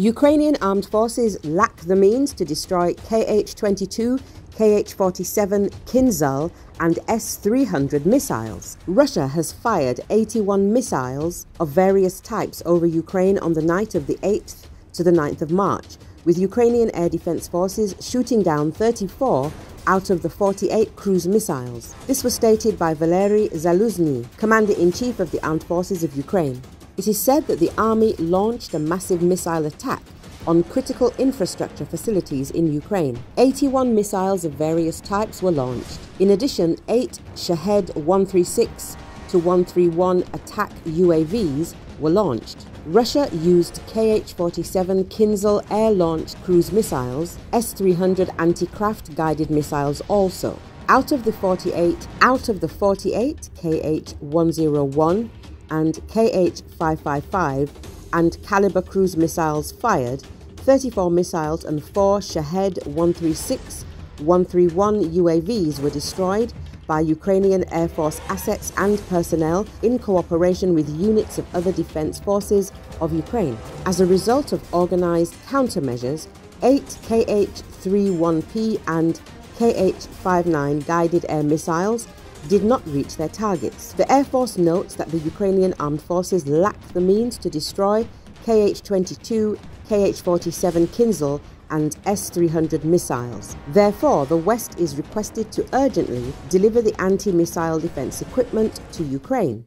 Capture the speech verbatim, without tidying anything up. Ukrainian armed forces lack the means to destroy K H twenty-two, K H forty-seven, Kinzhal and S three hundred missiles. Russia has fired eighty-one missiles of various types over Ukraine on the night of the eighth to the ninth of March, with Ukrainian air defense forces shooting down thirty-four out of the forty-eight cruise missiles. This was stated by Valery Zaluzhnyi, Commander-in-Chief of the Armed Forces of Ukraine. It is said that the army launched a massive missile attack on critical infrastructure facilities in Ukraine. eighty-one missiles of various types were launched. In addition, eight Shahed one thirty-six to one thirty-one attack U A Vs were launched. Russia used K H forty-seven Kinzhal air-launched cruise missiles, S three hundred anti-craft guided missiles also. Out of the forty-eight, out of the forty-eight, K H one oh one and K H five five five and caliber cruise missiles fired, thirty-four missiles and four Shahed one thirty-six, one thirty-one U A Vs were destroyed by Ukrainian Air Force assets and personnel in cooperation with units of other defense forces of Ukraine. As a result of organized countermeasures, eight K H thirty-one P and K H fifty-nine guided air missiles did not reach their targets. The Air Force notes that the Ukrainian armed forces lack the means to destroy K H twenty-two, K H forty-seven Kinzhal and S three hundred missiles. Therefore, the West is requested to urgently deliver the anti-missile defense equipment to Ukraine.